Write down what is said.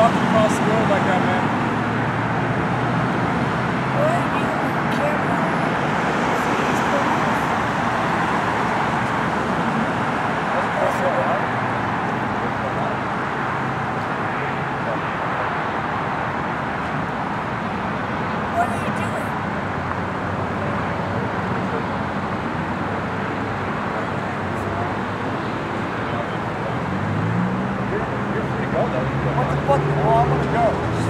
walking across the road like that, man. What the fuck? Well, I'm gonna go.